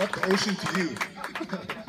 What the ocean to you.